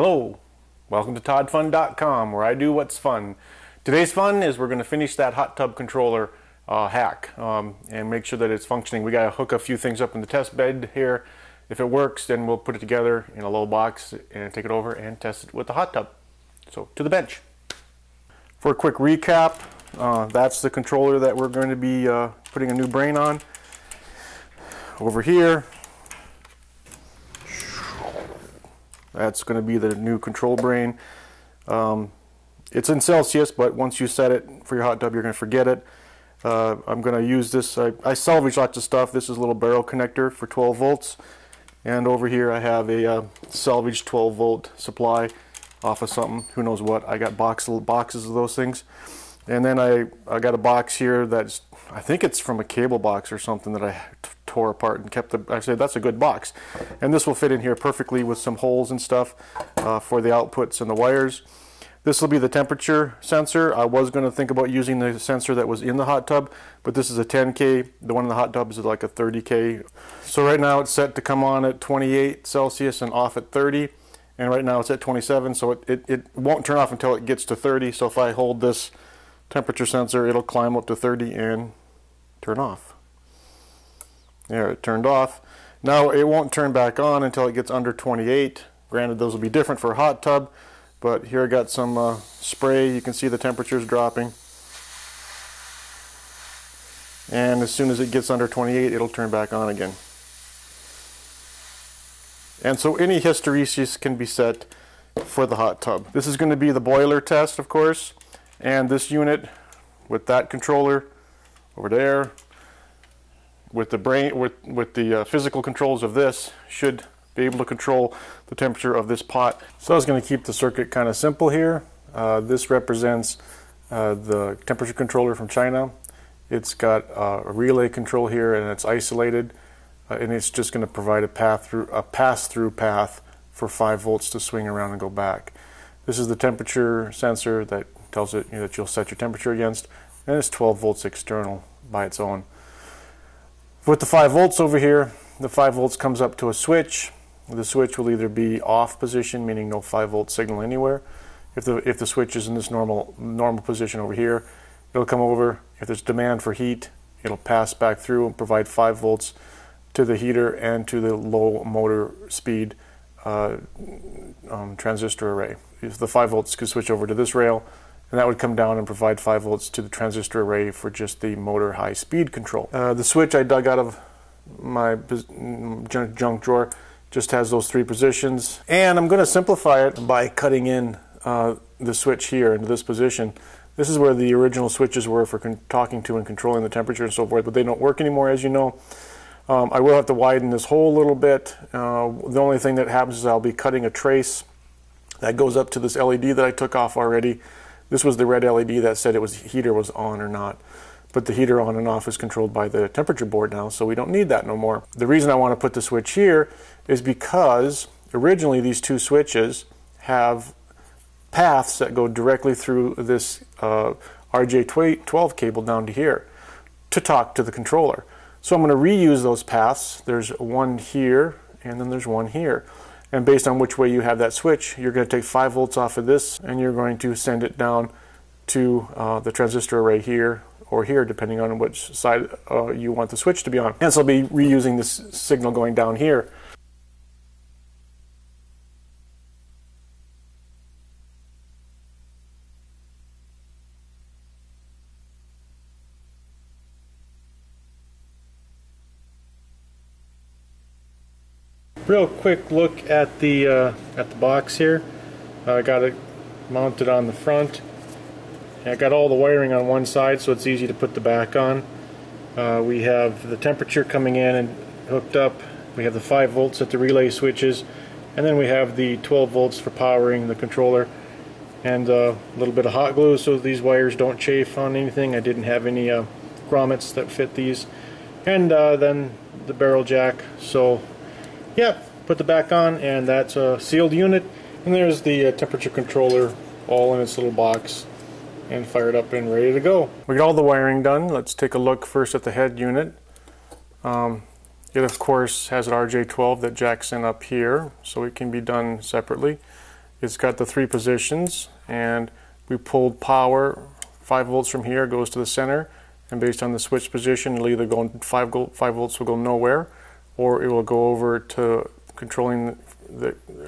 Hello, welcome to ToddFun.com, where I do what's fun. Today's fun is we're going to finish that hot tub controller hack and make sure that it's functioning. We got to hook a few things up in the test bed here. If it works, then we'll put it together in a little box and take it over and test it with the hot tub. So, to the bench. For a quick recap, that's the controller that we're going to be putting a new brain on. Over here, that's going to be the new control brain. It's in Celsius, but once you set it for your hot tub, you're going to forget it. I'm going to use this. I salvage lots of stuff. This is a little barrel connector for 12 volts. And over here I have a salvaged 12 volt supply off of something. Who knows what. I got boxes of those things. And then I got a box here that's, I think it's from a cable box or something that I tore apart and kept. I said that's a good box. And this will fit in here perfectly with some holes and stuff for the outputs and the wires. This will be the temperature sensor. I was going to think about using the sensor that was in the hot tub, but this is a 10K. The one in the hot tub is like a 30K. So right now it's set to come on at 28 Celsius and off at 30. And right now it's at 27, so it won't turn off until it gets to 30. So if I hold this temperature sensor, it'll climb up to 30 and turn off. There, it turned off. Now it won't turn back on until it gets under 28. Granted, those will be different for a hot tub. But here I got some spray. You can see the temperature's dropping. And as soon as it gets under 28, it'll turn back on again. And so any hysteresis can be set for the hot tub. This is going to be the boiler test, of course. And this unit with that controller over there with the brain with the physical controls of this should be able to control the temperature of this pot. So I was going to keep the circuit kind of simple here. This represents the temperature controller from China. It's got a relay control here, and it's isolated, and it's just going to provide a pass-through path for 5 volts to swing around and go back. This is the temperature sensor that tells it that you'll set your temperature against, and it's 12 volts external by its own. With the 5 volts over here, the 5 volts comes up to a switch. The switch will either be off position, meaning no 5 volt signal anywhere. If the switch is in this normal position over here, it'll come over. If there's demand for heat, it'll pass back through and provide 5 volts to the heater and to the low motor speed transistor array. If the 5 volts could switch over to this rail, and that would come down and provide 5 volts to the transistor array for just the motor high speed control. The switch I dug out of my junk drawer. Just has those three positions, and I'm going to simplify it by cutting in the switch here into this position. This is where the original switches were for talking to and controlling the temperature and so forth, but they don't work anymore, as you know. I will have to widen this hole a little bit. The only thing that happens is I'll be cutting a trace that goes up to this LED that I took off already. This was the red LED that said it was heater was on or not. But the heater on and off is controlled by the temperature board now, so we don't need that no more. The reason I want to put the switch here is because originally these two switches have paths that go directly through this RJ12 cable down to here to talk to the controller. So I'm going to reuse those paths. There's one here, and then there's one here. And based on which way you have that switch, you're going to take 5 volts off of this, and you're going to send it down to the transistor array here, or here, depending on which side you want the switch to be on. And so I'll be reusing this signal going down here. Real quick look at the box here. I got it mounted on the front. I got all the wiring on one side, so it's easy to put the back on. We have the temperature coming in and hooked up. We have the 5 volts at the relay switches, and then we have the 12 volts for powering the controller, and a little bit of hot glue so these wires don't chafe on anything. I didn't have any grommets that fit these, and then the barrel jack. So yeah, put the back on, and that's a sealed unit. And there's the temperature controller all in its little box, and fired up and ready to go. We got all the wiring done. Let's take a look first at the head unit. It of course has an RJ12 that jacks in up here, so it can be done separately. It's got the three positions, and we pulled power 5 volts from here, goes to the center, and based on the switch position, it'll either go 5 volts will go nowhere, or it will go over to controlling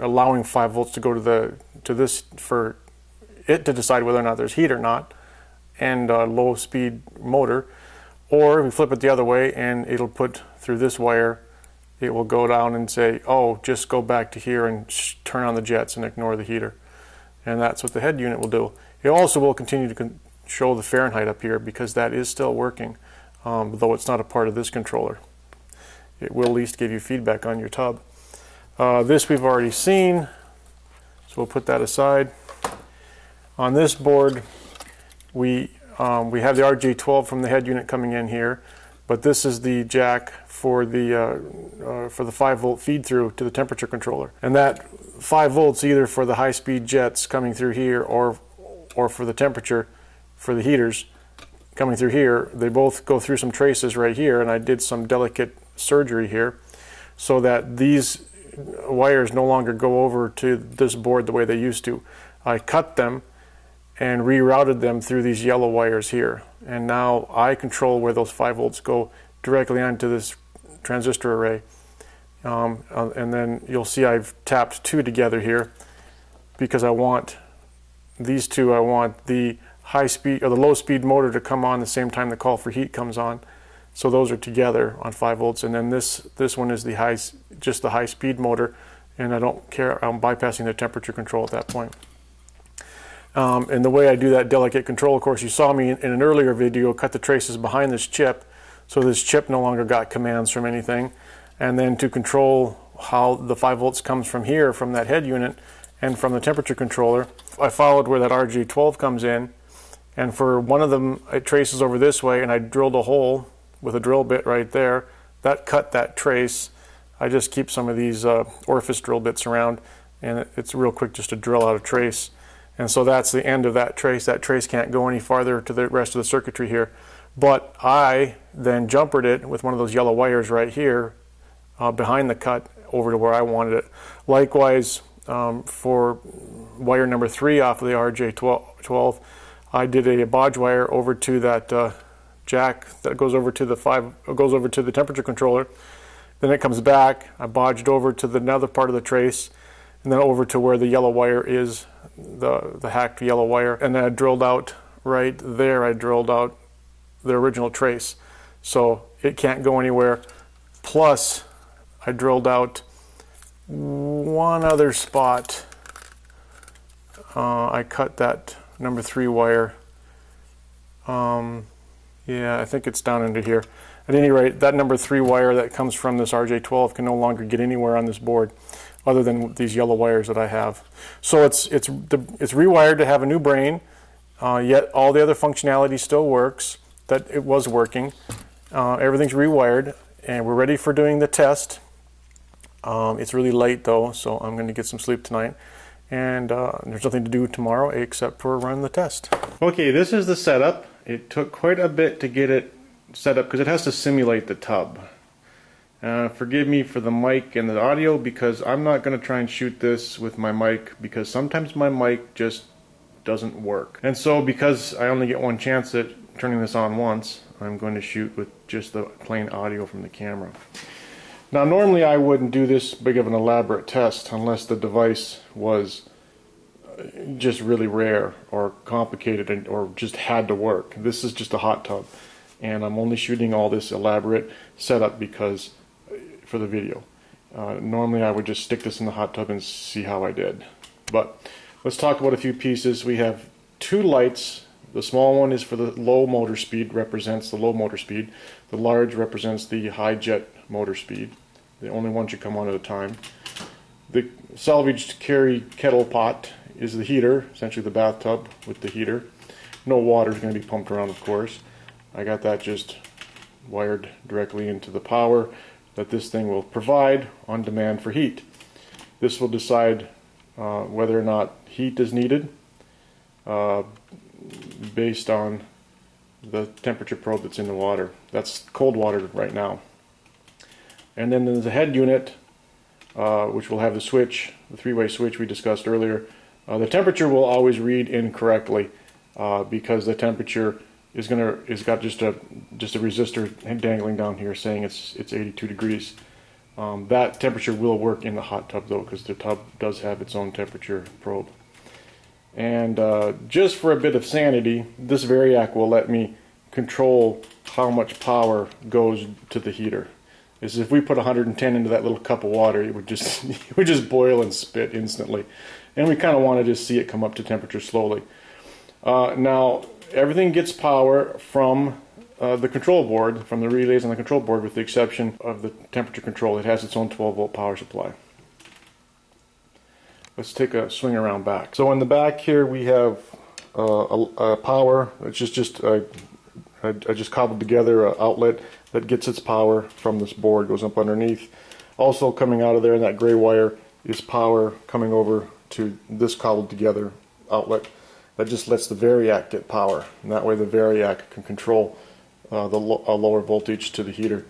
allowing 5 volts to go to this for it to decide whether or not there's heat or not, and a low speed motor. Or we flip it the other way and it'll put through this wire, it will go down and say, oh, just go back to here and turn on the jets and ignore the heater. And that's what the head unit will do. It also will continue to show the Fahrenheit up here because that is still working, though it's not a part of this controller. It will at least give you feedback on your tub. This we've already seen, so we'll put that aside. On this board, we have the RJ12 from the head unit coming in here, but this is the jack for the 5-volt feed through to the temperature controller. And that 5 volts either for the high-speed jets coming through here or for the temperature for the heaters coming through here, they both go through some traces right here, and I did some delicate surgery here so that these wires no longer go over to this board the way they used to. I cut them and rerouted them through these yellow wires here, and now I control where those 5 volts go directly onto this transistor array. And then you'll see I've tapped two together here because I want these two, I want the high speed or the low speed motor to come on the same time the call for heat comes on, so those are together on 5 volts. And then this one is the high speed motor, and I don't care, I'm bypassing the temperature control at that point. And the way I do that delicate control, of course, you saw me in an earlier video cut the traces behind this chip, so this chip no longer got commands from anything. And then to control how the 5 volts comes from here, from that head unit and from the temperature controller, I followed where that RJ12 comes in, and for one of them it traces over this way, and I drilled a hole with a drill bit right there. That cut that trace. I just keep some of these orifice drill bits around, and it's real quick just to drill out a trace. And so that's the end of that trace. That trace can't go any farther to the rest of the circuitry here. But I then jumpered it with one of those yellow wires right here behind the cut over to where I wanted it. Likewise, for wire number 3 off of the RJ12, I did a bodge wire over to that jack that goes over to the temperature controller. Then it comes back. I bodged over to another part of the trace, and then over to where the yellow wire is, the hacked yellow wire, and then I drilled out right there, I drilled out the original trace, so it can't go anywhere. Plus I drilled out one other spot. I cut that number 3 wire, yeah, I think it's down into here. At any rate, that number 3 wire that comes from this RJ12 can no longer get anywhere on this board other than these yellow wires that I have. So it's rewired to have a new brain, yet all the other functionality still works, that it was working. Everything's rewired, and we're ready for doing the test. It's really late though, so I'm going to get some sleep tonight. And there's nothing to do tomorrow except for run the test. Okay, this is the setup. It took quite a bit to get it set up because it has to simulate the tub. Forgive me for the mic and the audio, because I'm not going to try and shoot this with my mic, because sometimes my mic just doesn't work. And so because I only get one chance at turning this on once, I'm going to shoot with just the plain audio from the camera. Now normally I wouldn't do this big of an elaborate test unless the device was just really rare or complicated and, or just had to work. This is just a hot tub, and I'm only shooting all this elaborate setup because for the video. Normally I would just stick this in the hot tub and see how I did. But let's talk about a few pieces. We have 2 lights. The small one is for the low motor speed, represents the low motor speed. The large represents the high jet motor speed. The only one should come on at a time. The salvaged carry kettle pot is the heater, essentially the bathtub with the heater. No water is going to be pumped around, of course. I got that just wired directly into the power that this thing will provide on demand for heat. This will decide whether or not heat is needed based on the temperature probe that's in the water. That's cold water right now. And then there's a head unit which will have the switch, the three-way switch we discussed earlier. The temperature will always read incorrectly because the temperature is got just a resistor dangling down here saying it's 82 degrees. That temperature will work in the hot tub though, because the tub does have its own temperature probe. And just for a bit of sanity, this Variac will let me control how much power goes to the heater. Is if we put 110 into that little cup of water, it would just boil and spit instantly. And we kind of want to just see it come up to temperature slowly. Now everything gets power from the control board, from the relays on the control board, with the exception of the temperature control. It has its own 12-volt power supply. Let's take a swing around back. So in the back here we have a power. It's I just cobbled together an outlet that gets its power from this board, goes up underneath. Also coming out of there in that gray wire is power coming over to this cobbled together outlet that just lets the Variac get power, and that way the Variac can control a lower voltage to the heater.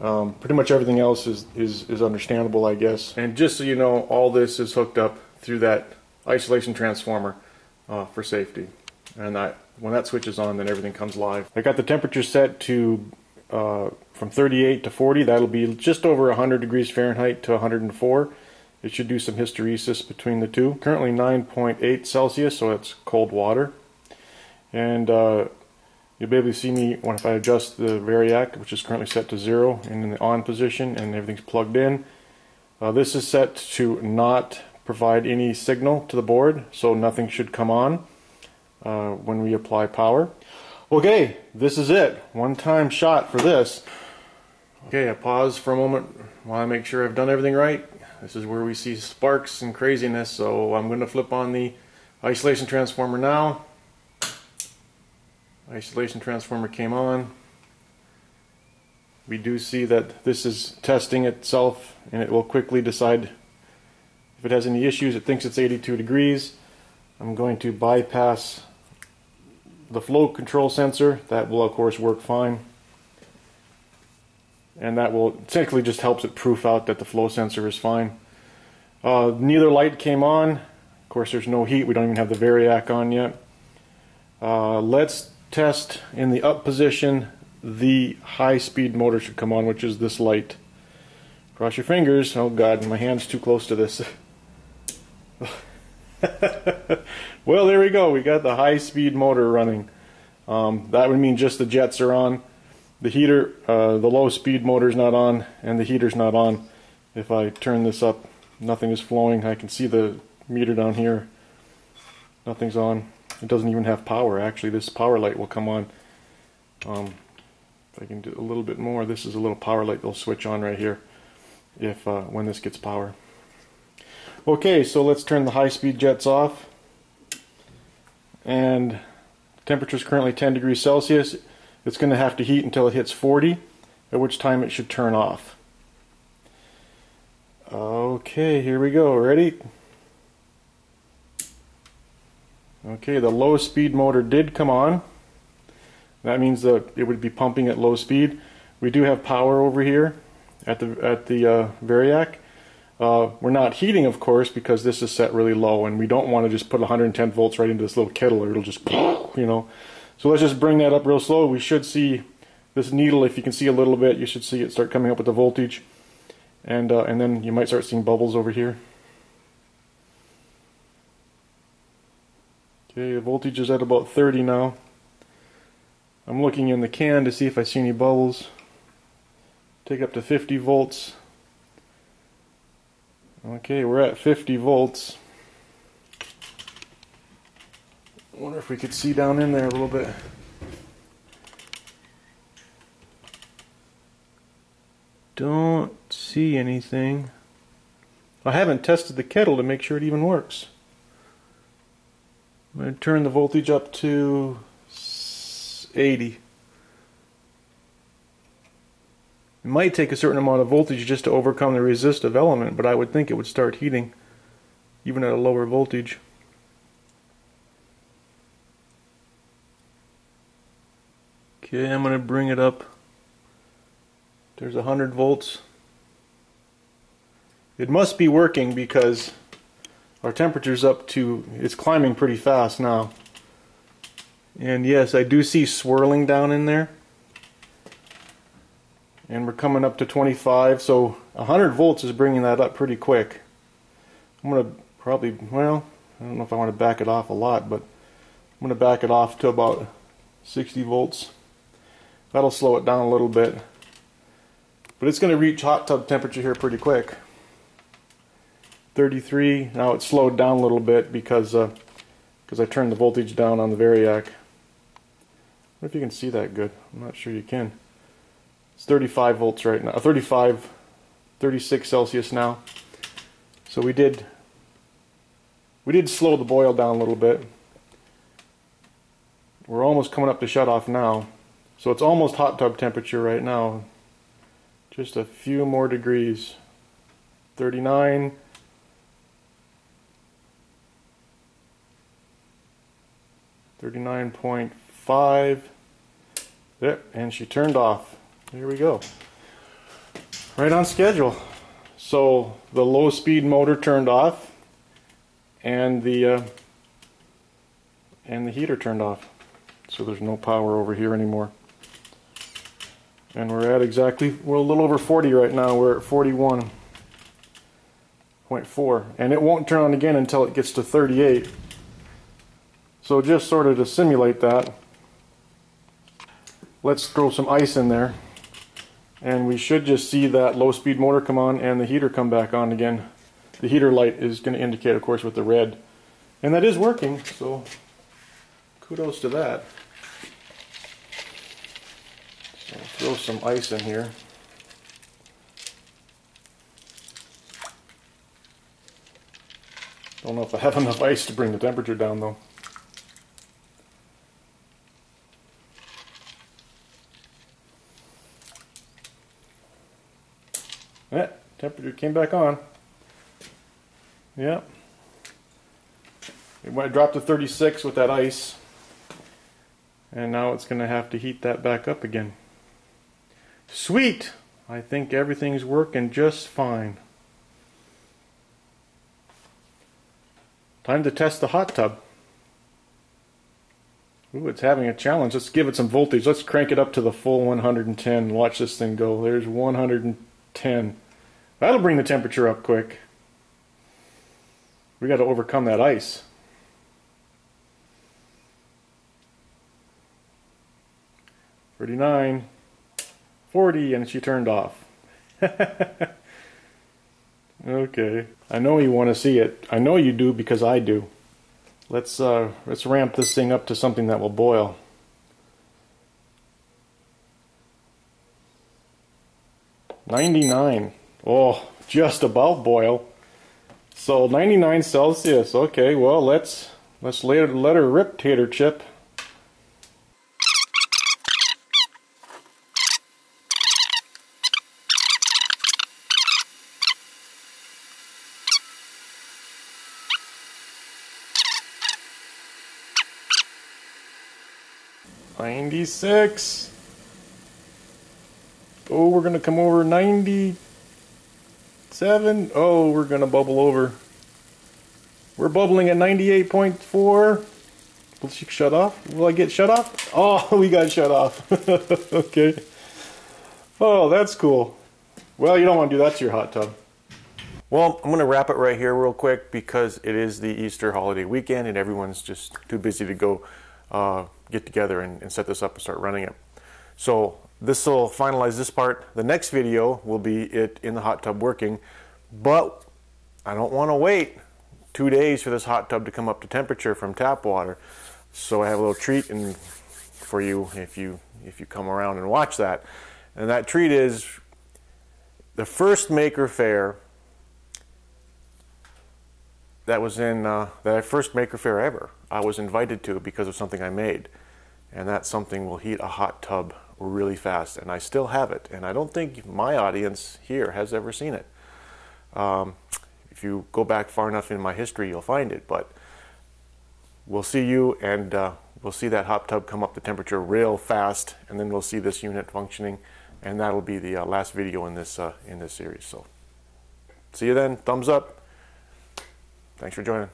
Pretty much everything else is understandable, I guess. And just so you know, all this is hooked up through that isolation transformer for safety. And when that switch is on, then everything comes live. I got the temperature set to from 38 to 40. That'll be just over 100 degrees Fahrenheit to 104. It should do some hysteresis between the two. Currently 9.8 Celsius, so it's cold water. And you'll be able to see me if I adjust the Variac, which is currently set to 0 and in the on position, and everything's plugged in. This is set to not provide any signal to the board, so nothing should come on when we apply power. Okay, this is it. One time shot for this. Okay, I pause for a moment while I make sure I've done everything right. This is where we see sparks and craziness, so I'm going to flip on the isolation transformer now. Isolation transformer came on. We do see that this is testing itself, and it will quickly decide if it has any issues. It thinks it's 82 degrees. I'm going to bypass the flow control sensor. That will of course work fine, and that will technically just helps it proof out that the flow sensor is fine. Neither light came on. Of course there's no heat, we don't even have the Variac on yet. Let's test in the up position. The high speed motor should come on, which is this light. Cross your fingers. Oh god, my hand's too close to this. Well, there we go, we got the high speed motor running. That would mean just the jets are on. The heater, the low speed motor's not on, and the heater's not on. If I turn this up, nothing is flowing. I can see the meter down here, nothing's on. It doesn't even have power. Actually, this power light will come on. If I can do a little bit more, this is a little power light that'll switch on right here if when this gets power. Okay, so let's turn the high-speed jets off, and the temperature is currently 10 degrees Celsius. It's going to have to heat until it hits 40, at which time it should turn off. Okay, here we go. Ready? Okay, the low-speed motor did come on. That means that it would be pumping at low speed. We do have power over here at the Variac. We're not heating, of course, because this is set really low, and we don't want to just put 110 volts right into this little kettle, or it'll just, you know. So let's just bring that up real slow. We should see this needle, if you can see a little bit, you should see it start coming up with the voltage, and then you might start seeing bubbles over here. Okay, the voltage is at about 30 now. I'm looking in the can to see if I see any bubbles. Take up to 50 volts. Okay, we're at 50 volts. I wonder if we could see down in there a little bit. Don't see anything. I haven't tested the kettle to make sure it even works. I'm going to turn the voltage up to 80. It might take a certain amount of voltage just to overcome the resistive element, but I would think it would start heating even at a lower voltage. Okay, I'm going to bring it up. There's 100 volts. It must be working because our temperature's up to, it's climbing pretty fast now. And yes, I do see swirling down in there. And we're coming up to 25, so 100 volts is bringing that up pretty quick. I'm going to probably, well, I don't know if I want to back it off a lot, but I'm going to back it off to about 60 volts. That'll slow it down a little bit. But it's going to reach hot tub temperature here pretty quick. 33, now it slowed down a little bit because I turned the voltage down on the Variac. I wonder if you can see that good. I'm not sure you can. It's 35 volts right now, 36 Celsius now. So we did slow the boil down a little bit. We're almost coming up to shut off now. So it's almost hot tub temperature right now. Just a few more degrees. 39. .5. Yep, and she turned off. There we go. Right on schedule. So the low speed motor turned off and the heater turned off. So there's no power over here anymore. And we're at exactly, we're a little over 40 right now. We're at 41.4, and it won't turn on again until it gets to 38. So just sort of to simulate that, let's throw some ice in there, and we should just see that low speed motor come on and the heater come back on again. The heater light is going to indicate, of course, with the red, and that is working, so kudos to that. So throw some ice in here. Don't know if I have enough ice to bring the temperature down though. Yeah, temperature came back on. Yeah. It went dropped to 36 with that ice. And now it's going to have to heat that back up again. Sweet! I think everything's working just fine. Time to test the hot tub. Ooh, it's having a challenge. Let's give it some voltage. Let's crank it up to the full 110 and watch this thing go. There's 110. That'll bring the temperature up quick. We got to overcome that ice. .39, .40, and she turned off. Okay, I know you want to see it. I know you do because I do. Let's ramp this thing up to something that will boil. .99. Oh, just about boil. So 99 Celsius. Okay, well let's let her rip, tater chip. .96. Oh, we're going to come over. .97. Oh, we're going to bubble over. We're bubbling at 98.4. Will she shut off? Will I get shut off? Oh, we got shut off. Okay. Oh, that's cool. Well, you don't want to do that to your hot tub. Well, I'm going to wrap it right here real quick because it is the Easter holiday weekend and everyone's just too busy to go get together and set this up and start running it. So this will finalize this part. The next video will be it in the hot tub working, but I don't want to wait 2 days for this hot tub to come up to temperature from tap water. So I have a little treat for you if you come around and watch that. And that treat is the first Maker Faire that was in the first Maker Faire ever. I was invited to because of something I made, and that something will heat a hot tub really fast, and I still have it, and I don't think my audience here has ever seen it. If you go back far enough in my history, you'll find it, but we'll see you, and we'll see that hot tub come up to temperature real fast, and then we'll see this unit functioning, and that'll be the last video in this series. So See you then. Thumbs up. Thanks for joining.